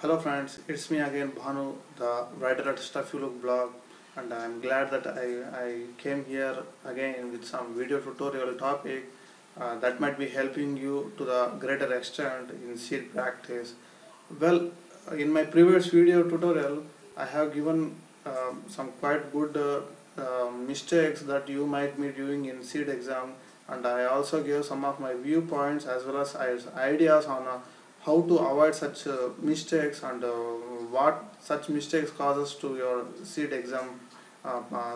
Hello friends, it's me again Bhanu, the writer at Stuff You Look blog, and I'm glad that I came here again with some video tutorial topic that might be helping you to the greater extent in CEED practice. Well, in my previous video tutorial I have given some quite good mistakes that you might be doing in CEED exam, and I also gave some of my viewpoints as well as ideas on how to avoid such mistakes and what such mistakes causes to your CEED exam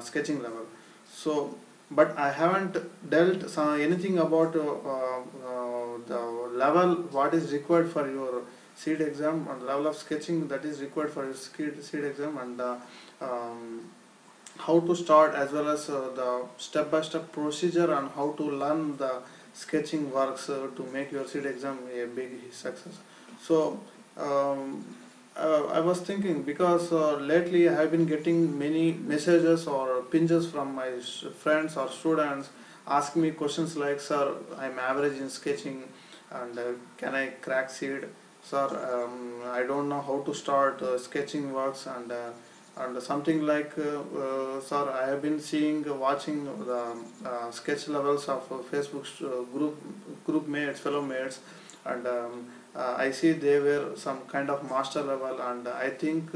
sketching level. So, but I haven't dealt anything about the level what is required for your CEED exam and level of sketching that is required for your CEED exam, and how to start as well as the step-by-step procedure and how to learn the sketching works to make your CEED exam a big success. So I was thinking, because lately I have been getting many messages or pinches from my friends or students asking me questions like, sir, I am average in sketching and can I crack CEED? Sir, I don't know how to start sketching works, and something like, sir, I have been watching the sketch levels of Facebook group mates, fellow mates, and I see they were some kind of master level, and I think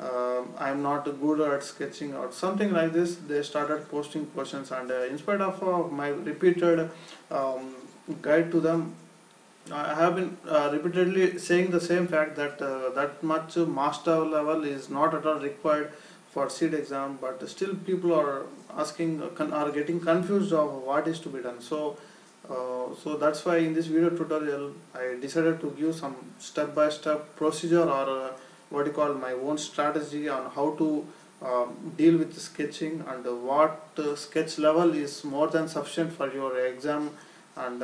I am not good at sketching or something like this. They started posting questions, and in spite of my repeated guide to them, I have been repeatedly saying the same fact that that much master level is not at all required for CEED exam, but still people are asking, are getting confused of what is to be done. So, so that's why in this video tutorial I decided to give some step-by-step procedure or what you call my own strategy on how to deal with sketching and what sketch level is more than sufficient for your exam, and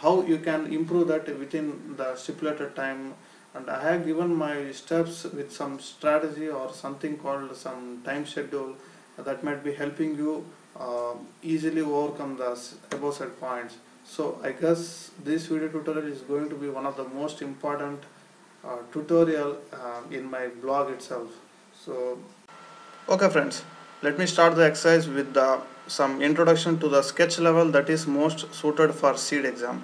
how you can improve that within the stipulated time. And I have given my steps with some strategy or something called some time schedule that might be helping you easily overcome the above said points. So I guess this video tutorial is going to be one of the most important tutorial in my blog itself. So okay friends, let me start the exercise with some introduction to the sketch level that is most suited for CEED exam.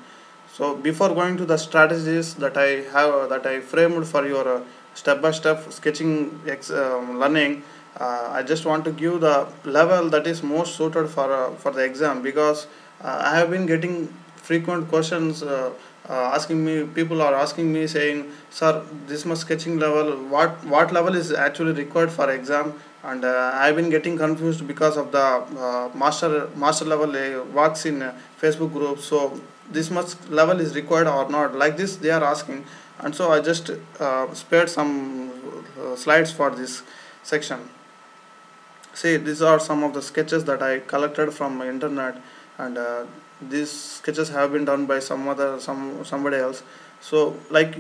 So before going to the strategies that I framed for your step-by-step sketching learning, I just want to give the level that is most suited for the exam, because I have been getting frequent questions people are asking me saying, sir, this much sketching level, what level is actually required for exam? And I've been getting confused because of the master level works in Facebook groups. So this much level is required or not, like this they are asking, and so I just spared some slides for this section. See, these are some of the sketches that I collected from internet, and these sketches have been done by somebody else. So like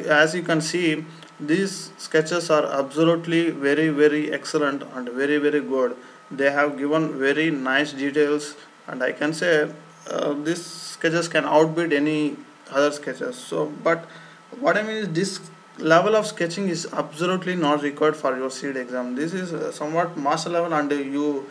as you can see, these sketches are absolutely very, very excellent and very, very good. They have given very nice details, and I can say these sketches can outbid any other sketches. So but what I mean is, this level of sketching is absolutely not required for your CEED exam. This is somewhat master level, and you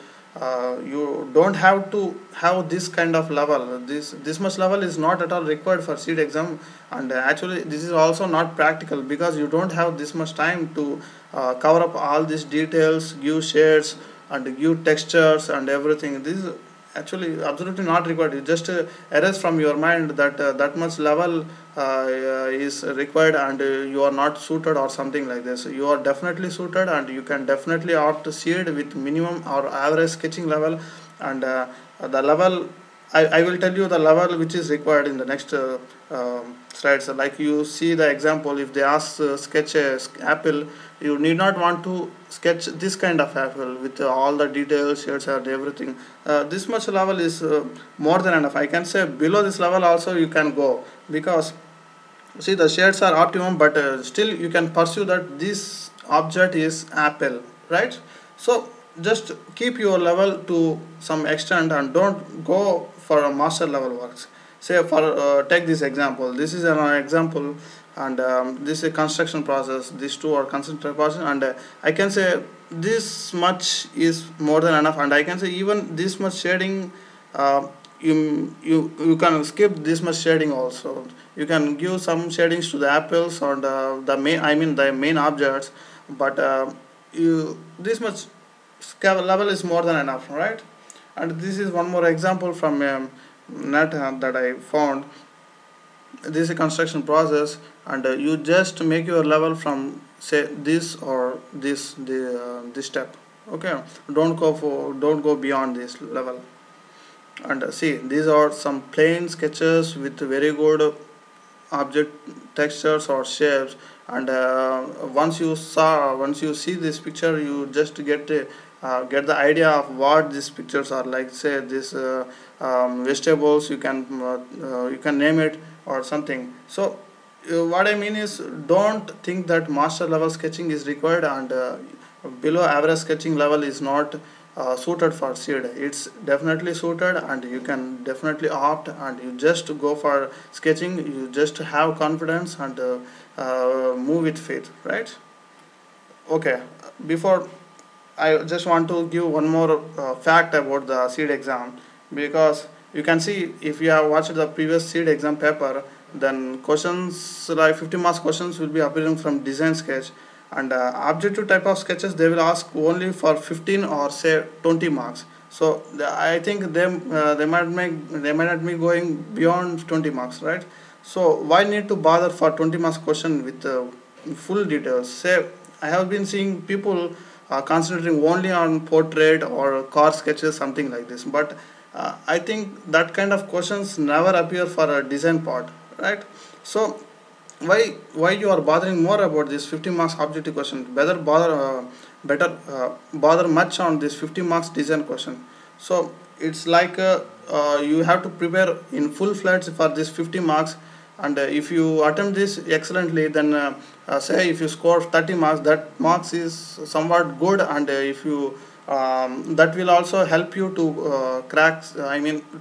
don't have to have this kind of level. This much level is not at all required for CEED exam, and actually this is also not practical, because you don't have this much time to cover up all these details, give shades and give textures and everything. This is actually absolutely not required. You just erase from your mind that that much level is required, and you are not suited or something like this. You are definitely suited, and you can definitely opt to CEED with minimum or average sketching level, and the level I will tell you the level which is required in the next slides. Like you see the example, if they ask sketch an apple, you need not want to sketch this kind of apple with all the details, shades and everything. This much level is more than enough. I can say below this level also you can go, because see the shades are optimum, but still you can pursue that this object is apple, right? So just keep your level to some extent and don't go for a master level works. Say for take this example. This is an example, and this is a construction process. These two are construction process, and I can say this much is more than enough, and I can say even this much shading. You can skip this much shading also. You can give some shadings to the apples or the main objects, but this much level is more than enough, right? And this is one more example from net that I found. This is a construction process, and you just make your level from say this or this step. Okay, don't go beyond this level. And see, these are some plain sketches with very good object textures or shapes, and once you see this picture, you just get the idea of what these pictures are like. Say this vegetables, you can name it or something. So what I mean is, don't think that master level sketching is required, and below average sketching level is not suited for CEED. It's definitely suited, and you can definitely opt, and you just go for sketching. You just have confidence and move with faith, right? Okay, before I just want to give one more fact about the CEED exam, because you can see, if you have watched the previous CEED exam paper, then questions like 50-mark questions will be appearing from design sketch, and objective type of sketches they will ask only for 15 or say 20 marks. So I think they might not be going beyond 20 marks, right? So why need to bother for 20 marks question with full details? Say I have been seeing people concentrating only on portrait or car sketches, something like this, but I think that kind of questions never appear for a design part, right? So why you are bothering more about this 50 marks objective question? Better bother much on this 50 marks design question. So it's like you have to prepare in full fledged for this 50 marks, and if you attempt this excellently, then say if you score 30 marks, that marks is somewhat good, and if you that will also help you to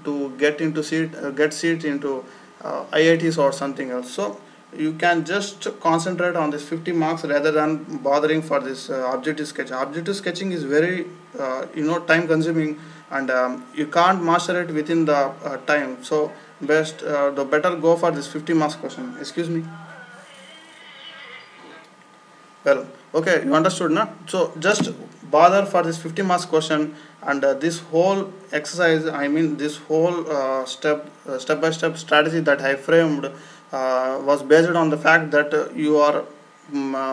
to get into seat, get seat into IITs or something else. So you can just concentrate on this 50 marks rather than bothering for this objective sketch. Objective sketching is very time consuming, and you can't master it within the time. So better go for this 50 marks question. Excuse me. Well, okay, you understood now. So just bother for this 50 marks question, and this whole exercise, this whole step-by-step strategy that I framed was based on the fact that you are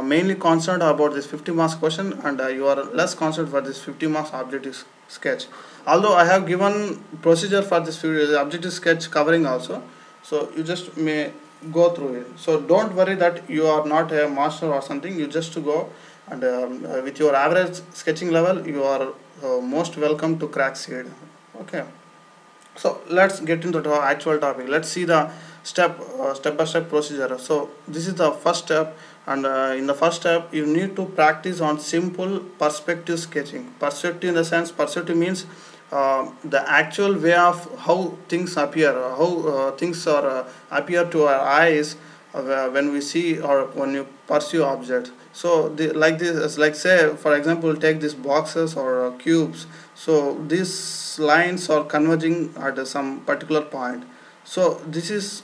mainly concerned about this 50 marks question, and you are less concerned for this 50 marks objective sketch. Although I have given procedure for this objective sketch covering also, so you just may go through it. So don't worry that you are not a master or something. You just go, and with your average sketching level, you are most welcome to crack CEED. Okay, so let's get into the actual topic. Let's see the step-by-step procedure. So this is the first step, and in the first step you need to practice on simple perspective sketching. Perspective in the sense, perspective means the actual way of how things appear, how things are appear to our eyes when we see or when you pursue objects. So say for example, take these boxes or cubes. So these lines are converging at some particular point. So this is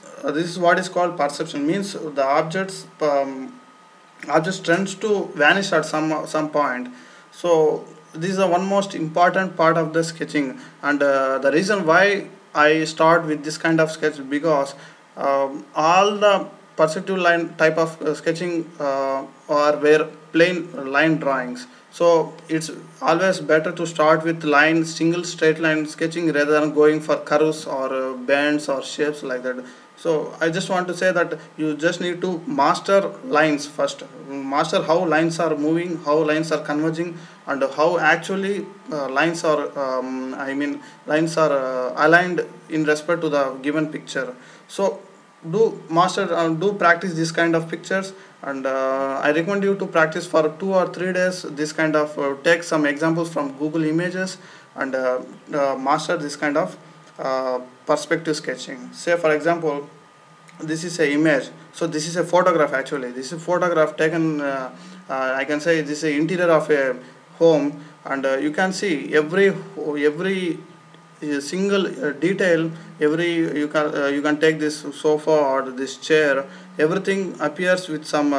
what is called perception. Means the objects tends to vanish at some point. So this is the one most important part of the sketching, and the reason why I start with this kind of sketch, because all the perspective line type of sketching were plain line drawings. So it's always better to start with single straight line sketching rather than going for curves or bends or shapes like that. So I just want to say that you just need to master lines first. Master how lines are moving, how lines are converging, and how actually lines are aligned in respect to the given picture. So do practice this kind of pictures, and I recommend you to practice for 2 or 3 days this kind of take some examples from Google Images, and master this kind of perspective sketching. Say for example, this is a image, so this is a photograph. Actually this is a photograph taken, I can say this is the interior of a home, and you can see every single detail, you can take this sofa or this chair, everything appears with some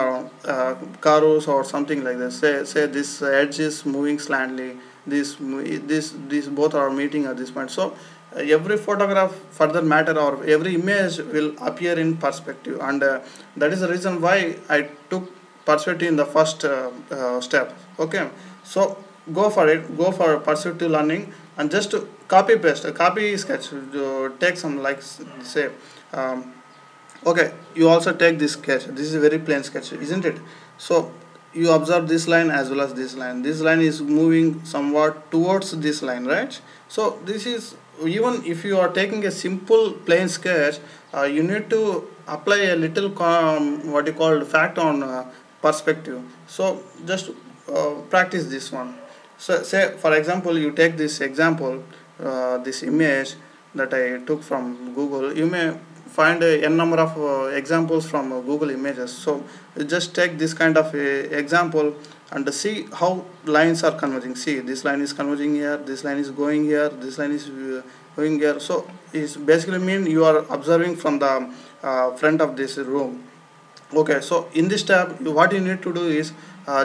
curves or something like this. Say this edge is moving slightly, this both are meeting at this point. So every photograph for that matter or every image will appear in perspective, and that is the reason why I took perspective in the first step. Okay, so go for perspective learning, and just copy paste, copy sketch, take some, like say okay, you also take this sketch. This is a very plain sketch, isn't it? So you observe this line as well as this line. This line is moving somewhat towards this line, right? So this is, even if you are taking a simple plain sketch, you need to apply a little what you call fact on perspective. So just practice this one. So say for example, you take this example, this image that I took from Google. You may find n number of examples from Google Images. So just take this kind of example and see how lines are converging. See, this line is converging here, this line is going here, this line is going here. So it's basically mean you are observing from the front of this room. Okay, so in this tab, what you need to do is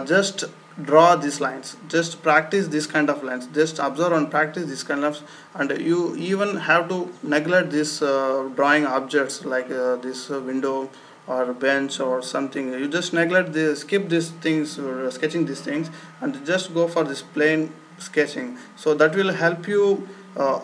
just draw these lines, just practice this kind of lines, just observe and practice this kind of, and you even have to neglect this drawing objects like this window or bench or something. You just neglect this, skip these things or sketching these things, and just go for this plain sketching. So that will help you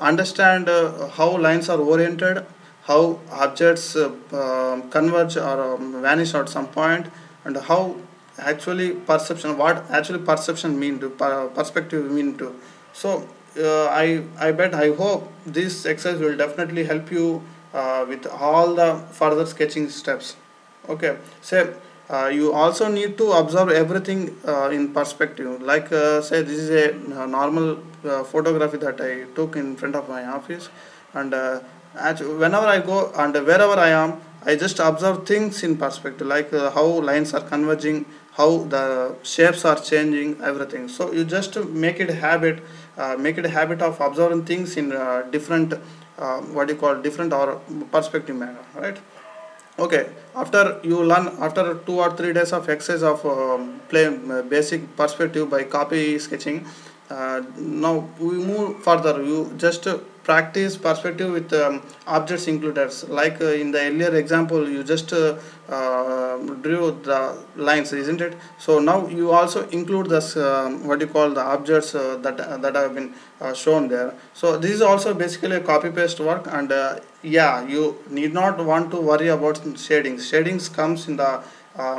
understand how lines are oriented, how objects converge or vanish at some point, and how actually perception, what actually perception mean to, perspective mean to. So I bet, I hope this exercise will definitely help you with all the further sketching steps. Okay, so you also need to observe everything in perspective. Like say this is a normal photography that I took in front of my office, and whenever I go and wherever I am, I just observe things in perspective, like how lines are converging, how the shapes are changing, everything. So you just make it a habit of observing things in different different or perspective manner, right? Okay, after you learn, after 2 or 3 days of exercise of basic perspective by copy sketching, now we move further. You just practice perspective with objects included. Like in the earlier example, you just drew the lines, isn't it? So now you also include this the objects that have been shown there. So this is also basically a copy paste work, and yeah, you need not want to worry about shadings. Shadings comes in the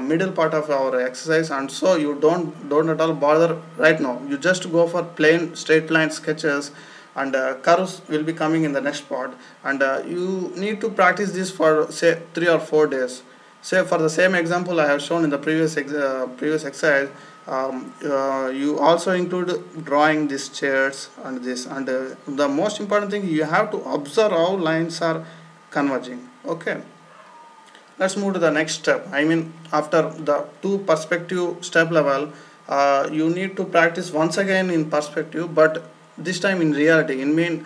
middle part of our exercise, and so you don't at all bother right now. You just go for plain straight line sketches, and curves will be coming in the next part, and you need to practice this for say 3 or 4 days. Say for the same example I have shown in the previous exercise, you also include drawing these chairs and this, and the most important thing, you have to observe how lines are converging. Okay, let's move to the next step. I mean, after the 2 perspective step level, you need to practice once again in perspective, but this time in reality. In mean,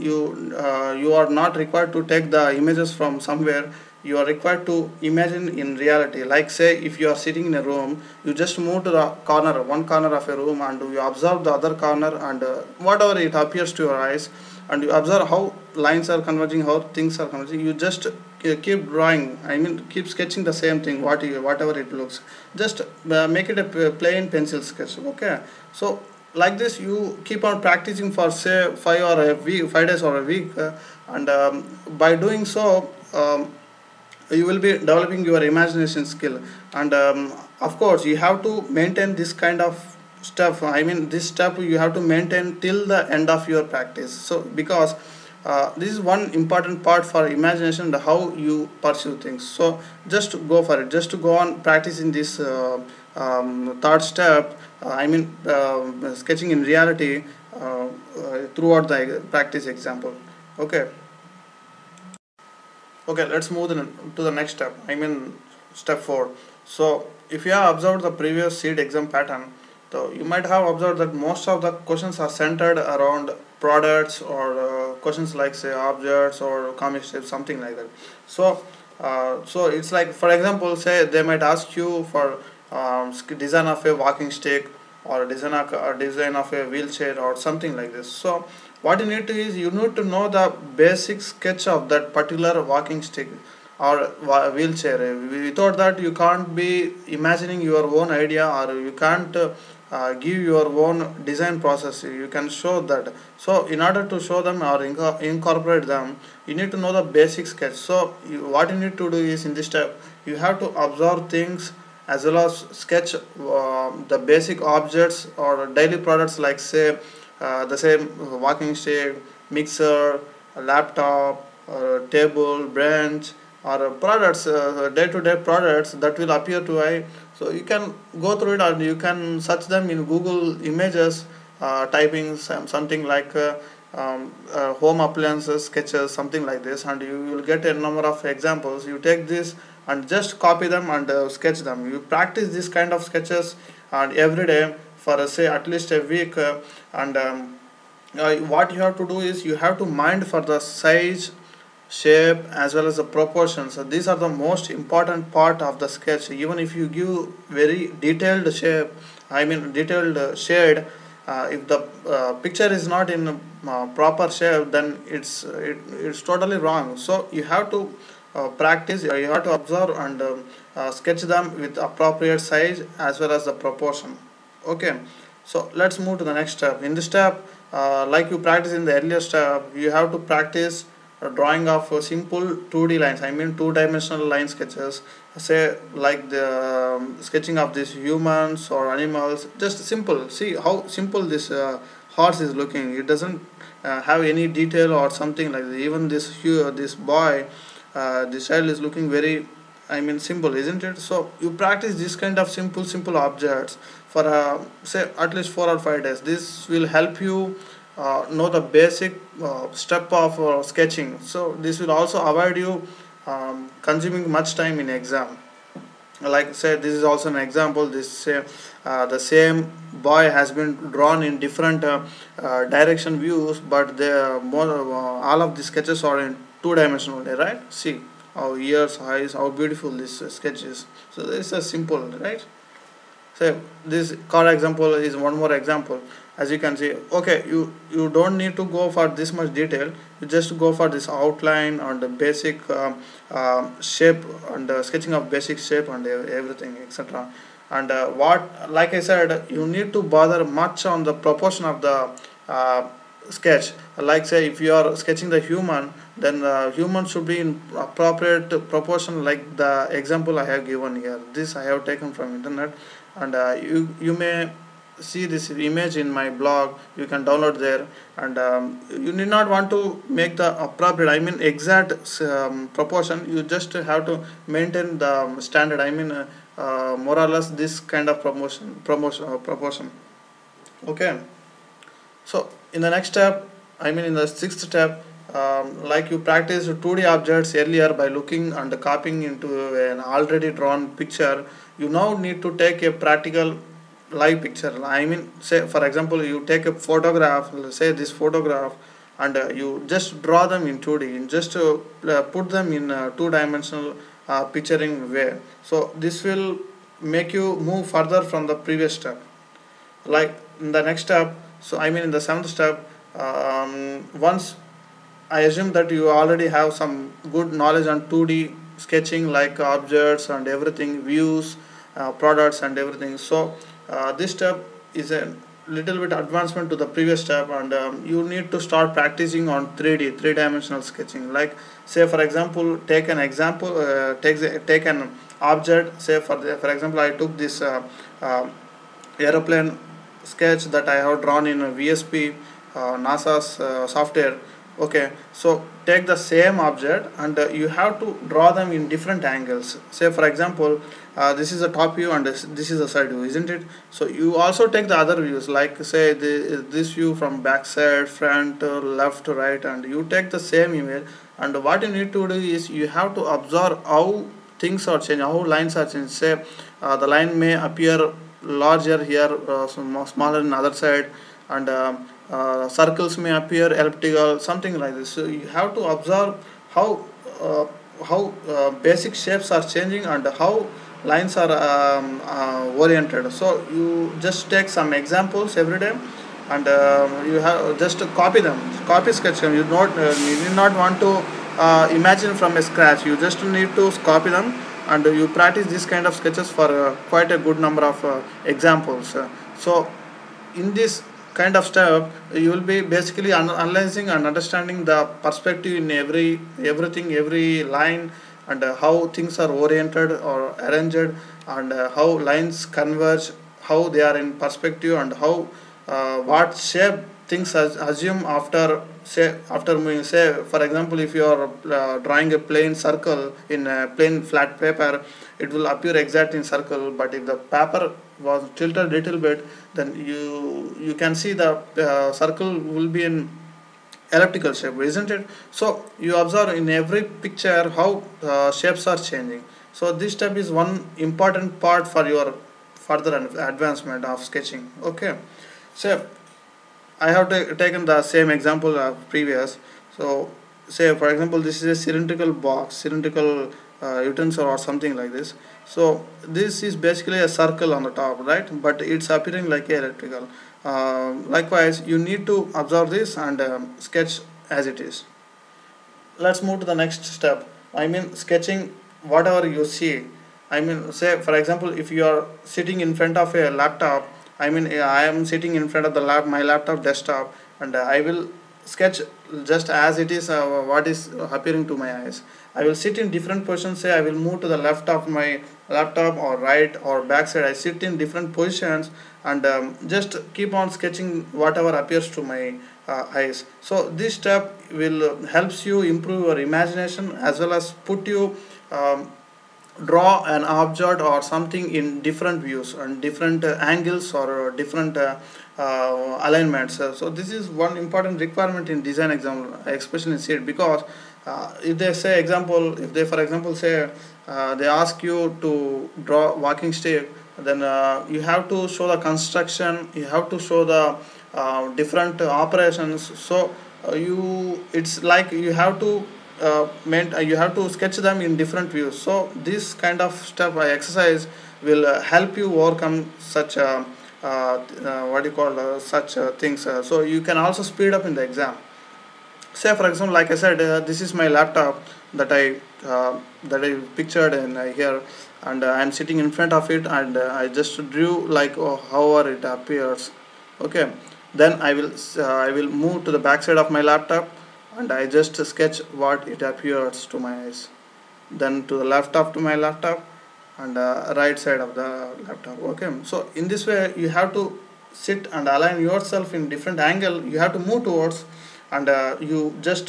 you are not required to take the images from somewhere. You are required to imagine in reality. Like say, if you are sitting in a room, you just move to the corner, one corner of a room, and you observe the other corner, and whatever it appears to your eyes, and you observe how lines are converging, how things are converging. You just keep drawing, I mean keep sketching the same thing, whatever it looks. Just make it a plain pencil sketch. Okay, so like this you keep on practicing for say 5 days or a week, and by doing so you will be developing your imagination skill, and of course you have to maintain this kind of stuff. I mean, this step you have to maintain till the end of your practice. So because this is one important part for imagination, how you pursue things. So just go for it, just to go on practicing this third step, sketching in reality throughout the practice example. Okay, let's move to the next step, step 4. So if you have observed the previous CEED exam pattern, so you might have observed that most of the questions are centered around products or questions like say objects or comic shapes, something like that. So it's like, for example, say they might ask you for design of a walking stick or design of a wheelchair or something like this. So what you need to is you need to know the basic sketch of that particular walking stick or wheelchair. Without that you can't be imagining your own idea, or you can't give your own design process. You can show that. So in order to show them or incorporate them, you need to know the basic sketch. So what you need to do is, in this step, you have to observe things as well as sketch the basic objects or daily products like say the same walking stick, mixer, a laptop, or a table, branch, or products, day-to-day products that will appear to eye. So you can go through it, and you can search them in Google Images, typing something like home appliances sketches, something like this, and you will get a number of examples. You take this and just copy them and sketch them. You practice this kind of sketches and every day for say at least a week, and what you have to do is you have to mind for the size, shape as well as the proportions. So these are the most important part of the sketch. Even if you give very detailed shape, detailed shade, if the picture is not in proper shape, then it's totally wrong. So you have to practice, you have to observe and sketch them with appropriate size as well as the proportion. Okay, so let's move to the next step. In this step, like you practice in the earlier step, you have to practice drawing of simple 2D lines, two-dimensional line sketches, say like the sketching of these humans or animals. Just simple. See how simple this horse is looking. It doesn't have any detail or something like that. Even this boy, this child is looking very simple, isn't it? So you practice this kind of simple objects for say at least 4 or 5 days. This will help you know the basic step of sketching. So this will also avoid you consuming much time in exam. Like I said, this is also an example. This the same boy has been drawn in different direction views, but all of the sketches are in two-dimensional, right? See how ears, eyes, how beautiful this sketch is. So this is a simple, right? So this car example is one more example. As you can see, okay, you don't need to go for this much detail. You just go for this outline and the basic shape and the sketching of basic shape and everything, etc. And like I said, you need to bother much on the proportion of the sketch. Like say, if you are sketching the human, then human should be in appropriate proportion, like the example I have given here. This I have taken from internet, and you may see this image in my blog. You can download there, and you need not want to make the appropriate exact proportion. You just have to maintain the standard, more or less this kind of proportion. Okay, so in the next step, in the 6th step, like you practice 2D objects earlier by looking and copying into an already drawn picture, you now need to take a practical live picture. Say for example, you take a photograph, say this photograph, and you just draw them in 2D, and just put them in two-dimensional picturing way. So this will make you move further from the previous step. Like in the next step, so in the 7th step, once I assume that you already have some good knowledge on 2D sketching, like objects and everything, views, products and everything. So this step is a little bit advancement to the previous step, and you need to start practicing on 3D, three-dimensional sketching. Like say for example, take an object. Say for example, I took this aeroplane sketch that I have drawn in a VSP, NASA's software. Okay, so take the same object and you have to draw them in different angles. Say for example, this is a top view and this is a side view, isn't it? So you also take the other views, like say this view from back side, front, left, right, and you take the same image. And what you need to do is you have to observe how things are changing, how lines are changing. Say the line may appear larger here, smaller on the other side, and circles may appear elliptical, something like this. So you have to observe how basic shapes are changing and how lines are oriented. So you just take some examples every day, and you have just copy them, copy sketch them. You do not want to imagine from a scratch. You just need to copy them, and you practice this kind of sketches for quite a good number of examples. So in this kind of step, you will be basically analyzing and understanding the perspective in every line, and how things are oriented or arranged, and how lines converge, how they are in perspective, and how what shape things assume after moving. Say for example, if you are drawing a plain circle in a plain flat paper, it will appear exact in circle, but if the paper was tilted little bit, then you can see the circle will be in elliptical shape, isn't it? So you observe in every picture how shapes are changing. So this step is one important part for your further advancement of sketching. Okay, so I have taken the same example previous. So say for example, this is a cylindrical box, cylindrical utensil or something like this. So this is basically a circle on the top, right? But it's appearing like elliptical. Likewise, you need to observe this and sketch as it is. Let's move to the next step. I mean, sketching whatever you see. I mean, say for example, if you are sitting in front of a laptop, I mean, I am sitting in front of the my laptop desktop, and I will sketch just as it is, what is appearing to my eyes. I will sit in different positions. Say I will move to the left of my laptop or right or back side. I sit in different positions and just keep on sketching whatever appears to my eyes. So this step will helps you improve your imagination, as well as put you draw an object or something in different views and different angles or different alignments. So this is one important requirement in design exam, especially in CEED, because if they say example, if they for example say they ask you to draw walking stick, then you have to show the construction, you have to show the different operations. So it's like you have to you have to sketch them in different views. So this kind of step exercise will help you overcome such things. So you can also speed up in the exam. Say for example, like I said, this is my laptop that I pictured in here, and I'm sitting in front of it, and I just drew like however it appears. Okay, then I will move to the back side of my laptop, and I just sketch what it appears to my eyes. Then to the left of my laptop and right side of the laptop. Okay, so in this way you have to sit and align yourself in different angle. You have to move towards, and you just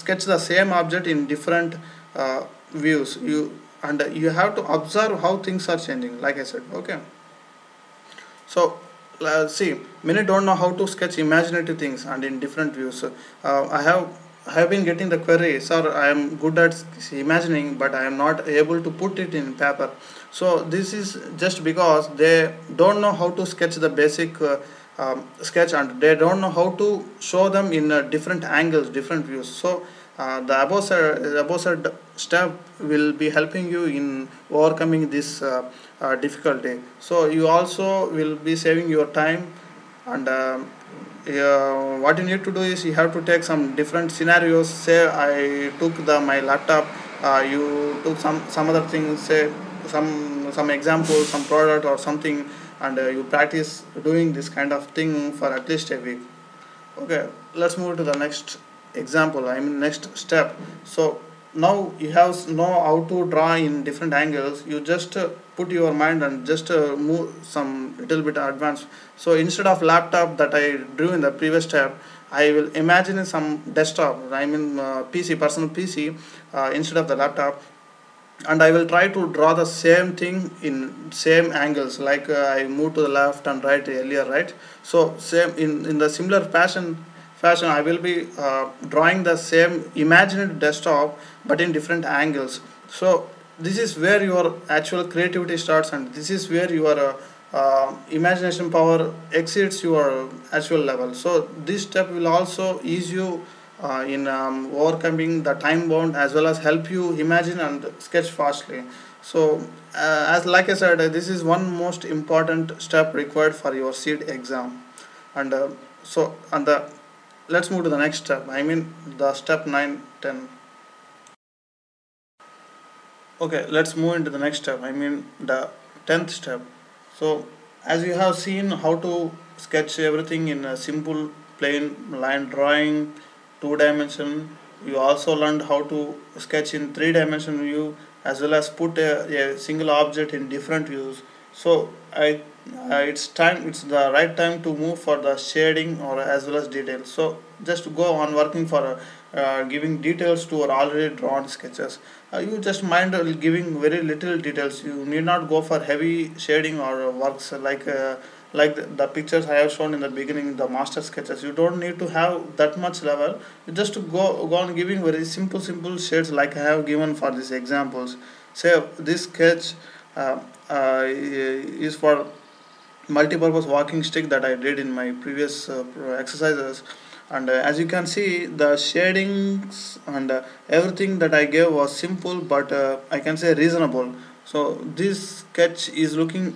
sketch the same object in different views. You have to observe how things are changing, like I said. Okay, so see, many don't know how to sketch imaginative things and in different views. I have been getting the query, sir, I am good at imagining, but I am not able to put it in paper. So this is just because they don't know how to sketch the basic sketch, and they don't know how to show them in different angles, different views. So the above step will be helping you in overcoming this difficulty. So you also will be saving your time, and what you need to do is you have to take some different scenarios. Say I took my laptop, you took some other things, say some example, some product or something, and you practice doing this kind of thing for at least a week. Okay, let's move to the next example, I mean next step. So now you have know how to draw in different angles. You just put your mind and just move some little bit advanced. So instead of laptop that I drew in the previous step, I will imagine in some desktop, I mean PC, personal PC, instead of the laptop, and I will try to draw the same thing in same angles, like I move to the left and right earlier, right? So same in the similar fashion I will be drawing the same imagined desktop but in different angles. So this is where your actual creativity starts, and this is where your imagination power exceeds your actual level. So this step will also ease you in overcoming the time bound, as well as help you imagine and sketch fastly. So as like I said, this is one most important step required for your CEED exam. And let's move to the next step, I mean the step 9, 10. Okay, let's move into the next step, I mean the 10th step. So as you have seen how to sketch everything in a simple plain line drawing, 2-dimension, you also learned how to sketch in 3-dimension view, as well as put a single object in different views. So it's the right time to move for the shading or as well as details. So just go on working for giving details to our already drawn sketches. You just mind giving very little details. You need not go for heavy shading or works like the pictures I have shown in the beginning, the master sketches. You don't need to have that much level. You just go on giving very simple shades, like I have given for these examples. Say this sketch is for multi-purpose walking stick that I did in my previous exercises. And as you can see, the shadings and everything that I gave was simple, but I can say reasonable. So this sketch is looking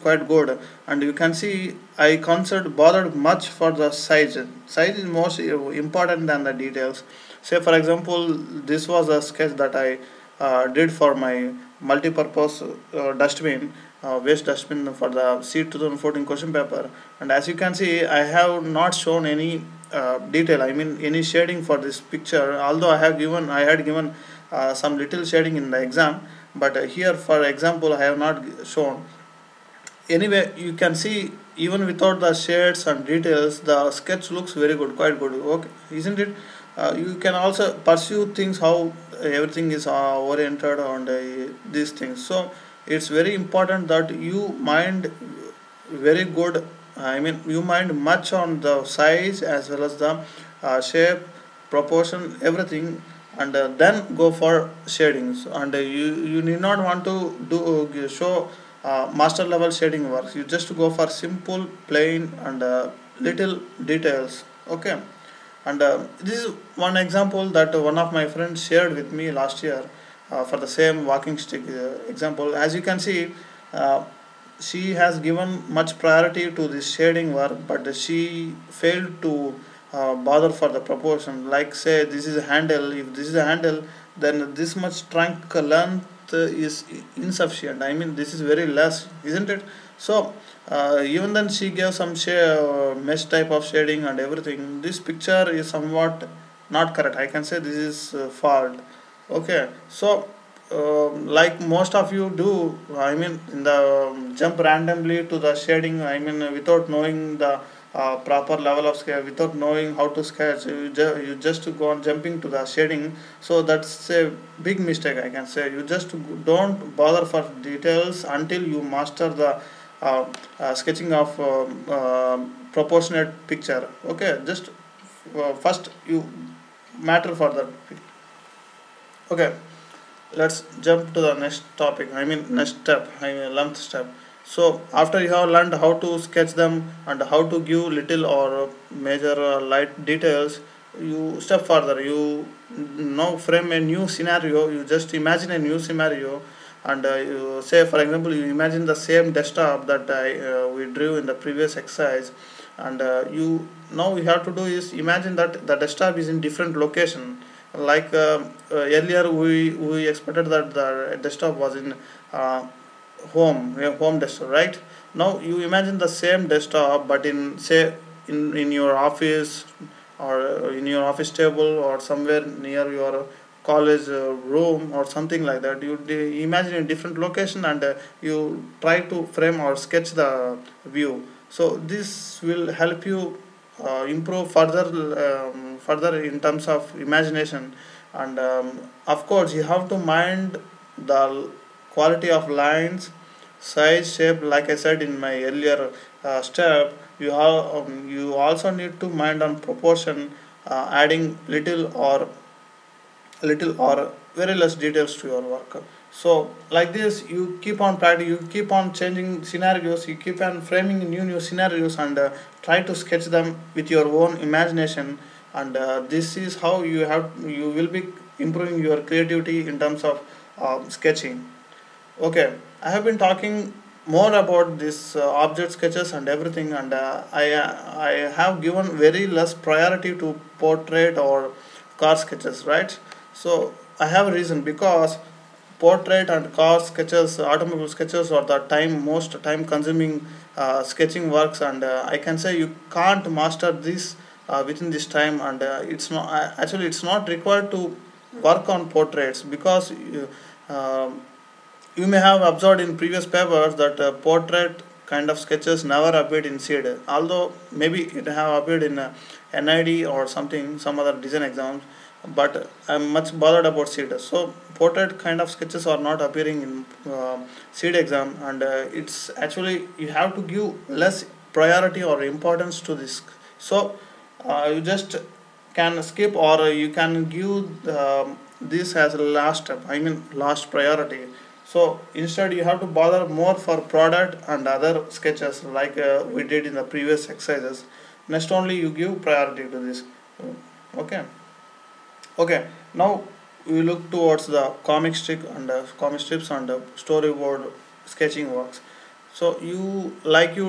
quite good, and you can see I considered bothered much for the size. Size is most important than the details. Say for example, this was a sketch that I did for my multi-purpose dustbin, waste dustbin for the CEED 2014 question paper. And as you can see, I have not shown any detail, I mean any shading for this picture, although I had given some little shading in the exam, but here for example I have not shown. Anyway, you can see even without the shades and details, the sketch looks very good, quite good, okay, isn't it? You can also pursue things how everything is oriented on these things. So it's very important that you mind very good, I mean you mind much on the size as well as the shape, proportion, everything, and then go for shadings. And you need not want to show master level shading works. You just go for simple, plain, and little details, okay? And this is one example that one of my friends shared with me last year for the same walking stick example. As you can see, she has given much priority to this shading work, but she failed to bother for the proportion. Like say this is a handle, if this is a handle, then this much trunk length is insufficient, I mean this is very less, isn't it? So even then she gave some mesh type of shading and everything. This picture is somewhat not correct, I can say this is fault, okay? So like most of you do, I mean in the jump randomly to the shading, I mean without knowing the proper level of scale, without knowing how to sketch, you just go on jumping to the shading. So that's a big mistake, I can say. You just don't bother for details until you master the sketching of proportionate picture, okay? Just first you matter for that, okay? Let's jump to the next topic, I mean next step, I mean 11th step. So after you have learned how to sketch them and how to give little or major light details, you step further. You now frame a new scenario. You just imagine a new scenario, and you say for example you imagine the same desktop that we drew in the previous exercise, and now you have to do is imagine that the desktop is in different location. Like earlier we expected that the desktop was in home desktop, right? Now you imagine the same desktop but in say in your office, or in your office table, or somewhere near your college room or something like that. You imagine a different location, and you try to frame or sketch the view. So this will help you improve further in terms of imagination, and of course you have to mind the quality of lines, size, shape. Like I said in my earlier step, you have you also need to mind on proportion, adding little or very less details to your work. So like this you keep on practicing, you keep on changing scenarios, you keep on framing new scenarios, and try to sketch them with your own imagination, and this is how you will be improving your creativity in terms of sketching. Okay, I have been talking more about this object sketches and everything, and I have given very less priority to portrait or car sketches, right? So I have a reason, because portrait and car sketches, automobile sketches are the most time consuming sketching works, and I can say you can't master this within this time, and it's not required to work on portraits, because you may have observed in previous papers that portrait kind of sketches never appeared in CEED, although maybe it have appeared in NID or some other design exams, but I'm much bothered about CEED. So portrait kind of sketches are not appearing in CEED exam, and it's actually you have to give less priority or importance to this. So you just can skip, or you can give this as last step, I mean last priority. So instead you have to bother more for product and other sketches, like we did in the previous exercises. Next only you give priority to this. Okay, now we look towards the comic strips and the storyboard sketching works. So you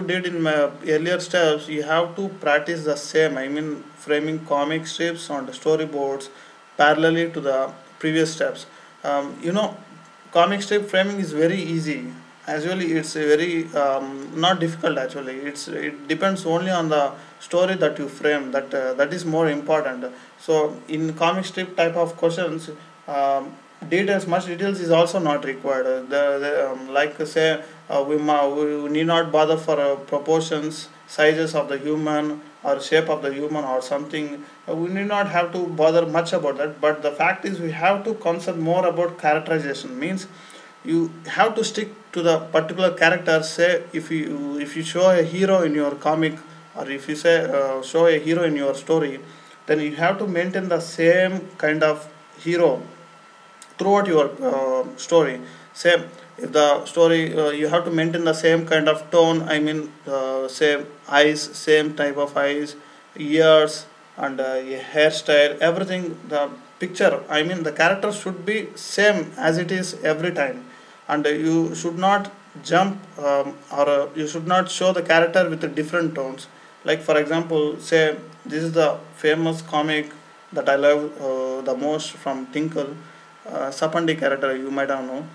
did in my earlier steps, you have to practice the same, I mean framing comic strips on the storyboards parallelly to the previous steps. Comic strip framing is very easy, actually it's very not difficult, actually it depends only on the story that you frame, that is more important. So in comic strip type of questions, much details is also not required. We need not bother for proportions, sizes of the human or shape of the human or something. We need not have to bother much about that, but the fact is we have to concern more about characterization. Means you have to stick to the particular character. Say if you show a hero in your comic, or if you show a hero in your story, then you have to maintain the same kind of hero throughout your story. Say if the story, you have to maintain the same kind of tone, I mean say eyes, same type of eyes, ears, and hairstyle, everything. The picture, I mean the character should be same as it is every time, and you should not jump or you should not show the character with the different tones. Like for example, say this is the famous comic that I love the most from Tinkle, Sapandi character, you might have known.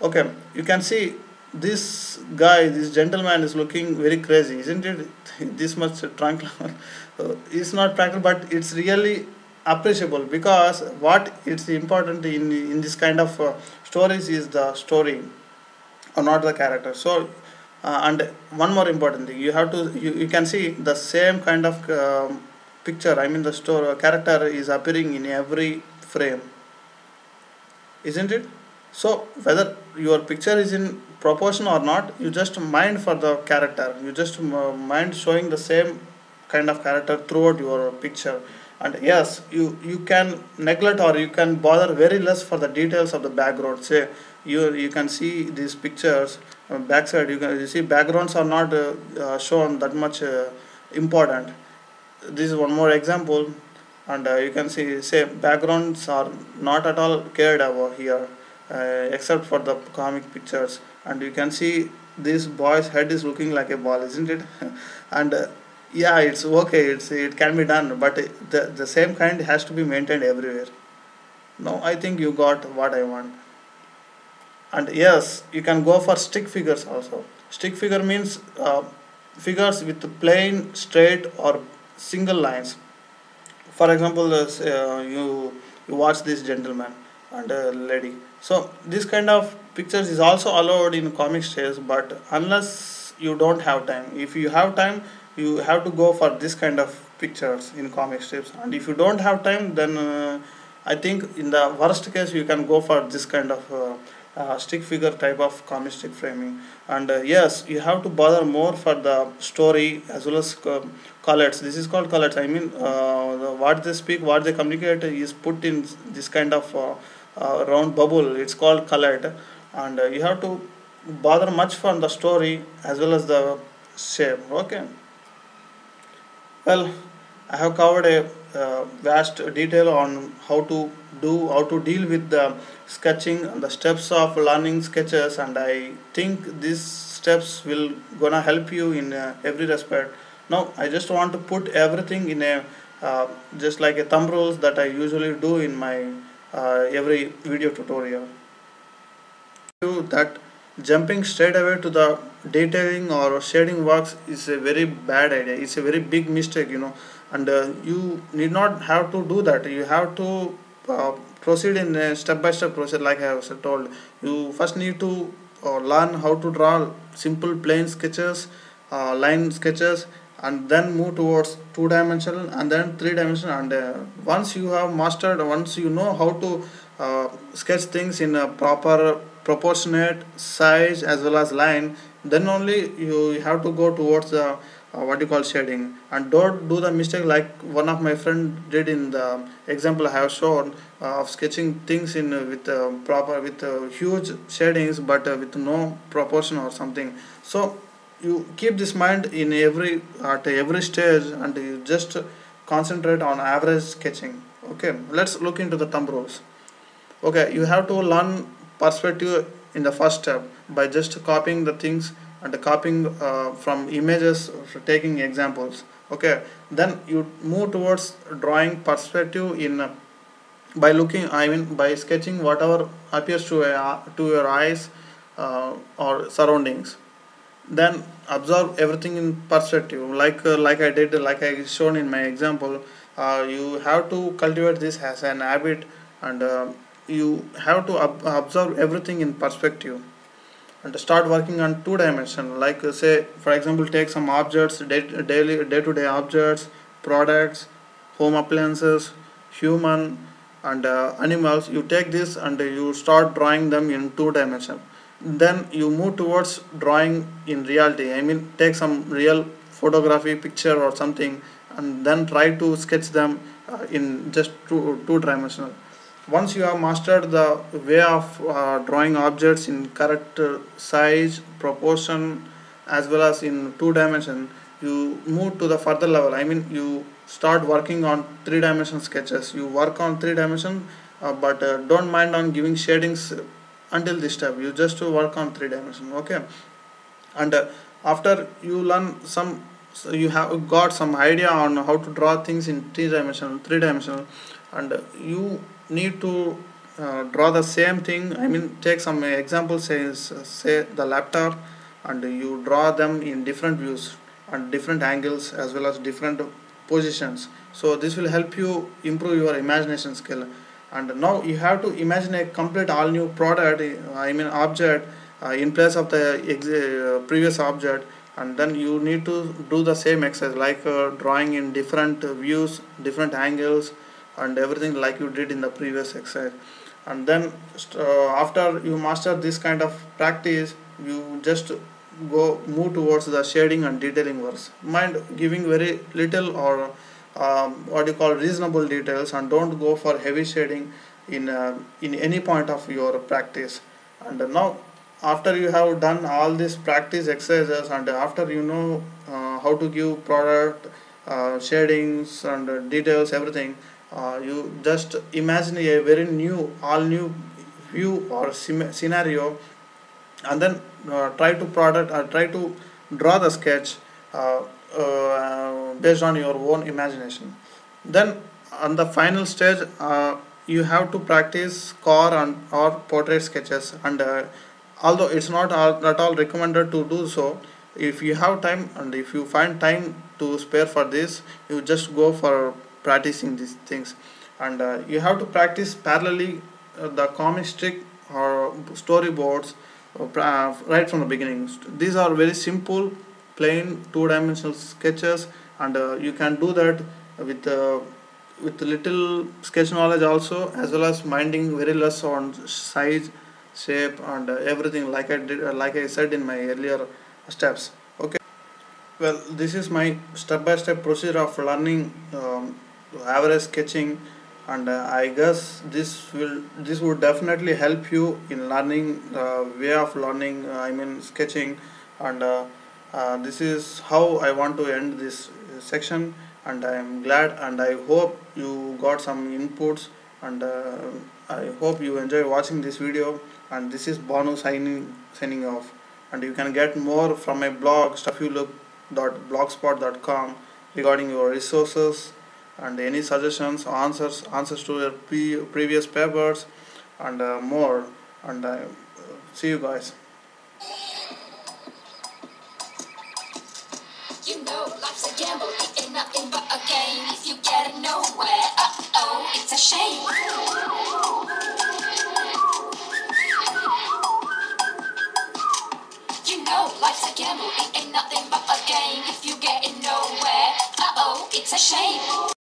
Okay, you can see this guy, this gentleman is looking very crazy, isn't it? This much drunk. It's not practical, but it's really appreciable, because what it's important in this kind of stories is the story, or not the character. So and one more important thing, you have to you can see the same kind of picture, I mean the character is appearing in every frame, isn't it? So whether your picture is in proportion or not, you just mind for the character, you just mind showing the same kind of character throughout your picture. And yes, you can neglect, or you can bother very less for the details of the background. Say you can see these pictures on backside, you see backgrounds are not shown that much important. This is one more example, and you can see, say backgrounds are not at all cared about here, except for the comic pictures. And you can see this boy's head is looking like a ball, isn't it? And yeah, it's okay, it can be done, but the same kind has to be maintained everywhere. Now I think you got what I want. And yes, you can go for stick figures also. Stick figure means figures with plain, straight or single lines. For example, you watch this gentleman and lady. So this kind of pictures is also allowed in comic strips, but unless you don't have time. If you have time, you have to go for this kind of pictures in comic strips. And if you don't have time, then I think in the worst case you can go for this kind of stick figure type of comic strip framing. And yes, you have to bother more for the story as well as colors. This is called colors. I mean, what they speak, what they communicate is put in this kind of round bubble. It's called colored. And you have to bother much from the story as well as the shape. Okay. Well, I have covered a vast detail on how to deal with the sketching and the steps of learning sketches, and I think these steps will gonna help you in every respect. Now I just want to put everything in a just like a thumb rules that I usually do in my every video tutorial. That jumping straight away to the detailing or shading works is a very bad idea. It's a very big mistake, you know. And you need not have to do that. You have to proceed in a step-by-step process, like I was told. You first need to learn how to draw simple plane sketches, line sketches, and then move towards two-dimensional and then three-dimensional. And once you have mastered, once you know how to sketch things in a proper proportionate size as well as line, then only you have to go towards the what you call shading. And don't do the mistake like one of my friend did in the example I have shown of sketching things in with huge shadings but with no proportion or something. So you keep this mind in at every stage, and you just concentrate on average sketching. Okay, let's look into the thumb rules. Okay, you have to learn perspective in the first step by just copying the things and copying from images, taking examples. Okay, then you move towards drawing perspective in by looking, I mean by sketching whatever appears to your eyes or surroundings. Then observe everything in perspective, like I shown in my example. You have to cultivate this as an habit, and you have to observe everything in perspective and start working on two-dimensional. Like say, for example, take some objects, day-to-day objects, products, home appliances, human and animals. You take this and you start drawing them in two-dimensional. Then you move towards drawing in reality. I mean, take some real photography picture or something, and then try to sketch them in just two-dimensional. Once you have mastered the way of drawing objects in correct size, proportion, as well as in two dimension, you move to the further level. I mean, you start working on three-dimension sketches. You work on three-dimension, but don't mind on giving shadings until this step. You just work on three-dimension. Okay, and after you learn some, so you have got some idea on how to draw things in three-dimensional, and you need to draw the same thing. I mean, take some examples, say the laptop, and you draw them in different views and different angles as well as different positions. So this will help you improve your imagination skill. And now you have to imagine a complete all new product, I mean object, in place of the previous object. And then you need to do the same exercise, like drawing in different views, different angles and everything, like you did in the previous exercise. And then after you master this kind of practice, you just move towards the shading and detailing works. Mind giving very little or what you call reasonable details, and don't go for heavy shading in any point of your practice. And now after you have done all these practice exercises, and after you know how to give product shadings and details, everything, you just imagine a very new, all new view or scenario, and then try to draw the sketch based on your own imagination. Then on the final stage, you have to practice core and or portrait sketches. And although it's not at all recommended to do so, if you have time and if you find time to spare for this, you just go for practicing these things. And you have to practice parallelly the comic strip or storyboards right from the beginning. These are very simple plain two-dimensional sketches, and you can do that with little sketch knowledge also, as well as minding very less on size, shape and everything, like I said in my earlier steps. Okay, well, this is my step-by-step procedure of learning average sketching, and I guess this would definitely help you in learning way of learning, I mean sketching, and this is how I want to end this section, and I am glad and I hope you got some inputs, and I hope you enjoy watching this video, and this is Bhanu signing off, and you can get more from my blog stuffyoulook.blogspot.com regarding your resources and any suggestions, answers to your previous papers and more, and see you guys. You know life's a gamble, it ain't nothing but a game. If you get it nowhere, uh-oh, it's a shame. You know life's a gamble, it ain't nothing but a game. If you get it nowhere, uh-oh, it's a shame.